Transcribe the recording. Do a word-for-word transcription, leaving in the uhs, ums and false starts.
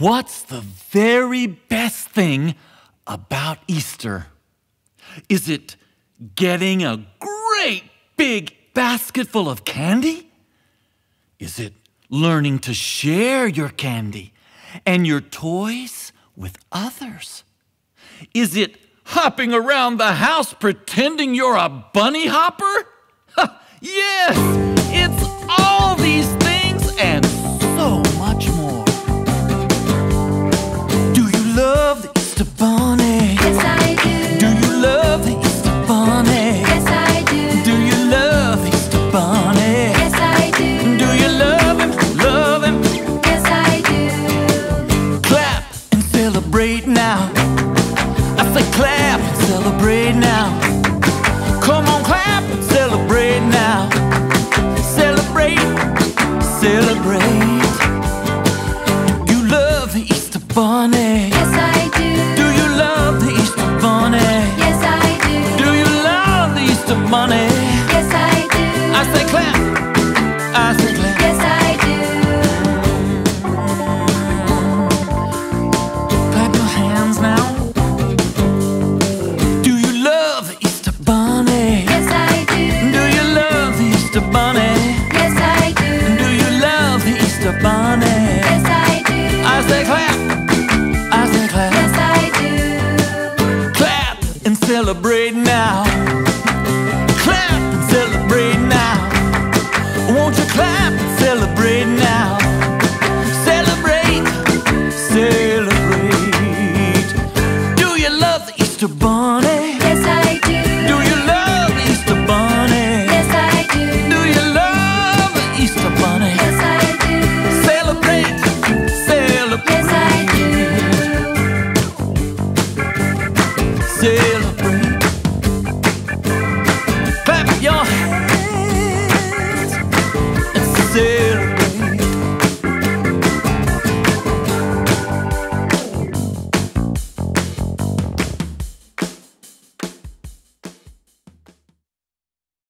What's the very best thing about Easter? Is it getting a great big basket full of candy? Is it learning to share your candy and your toys with others? Is it hopping around the house pretending you're a bunny hopper? Yes, it's all these things and so much more. Do you love the Easter Bunny? Yes, I do. Do you love the Easter Bunny? Yes, I do. Do you love the Easter Bunny? Yes, I do. Do you love him? Love him? Yes, I do. Clap and celebrate now. I say clap and celebrate now. Come on, clap and celebrate now. Celebrate, celebrate. Do you love the Easter Bunny? Yes, I do. Do you love the Easter Bunny? Yes, I do. Do you love the Easter Bunny? Yes, I do. I say clap, I say clap. Yes, I do. Clap your hands now. Bunny. Yes, I do. I say clap. I say clap. Yes, I do. Clap and celebrate now. Clap and celebrate now. Won't you clap and celebrate now? Celebrate, celebrate. Do you love the Easter Bunny? Yes, I do. Do you love the Easter Bunny? Yes, I do. Do you love the Easter Bunny? Yes, I do. Celebrate. Clap your hands and celebrate.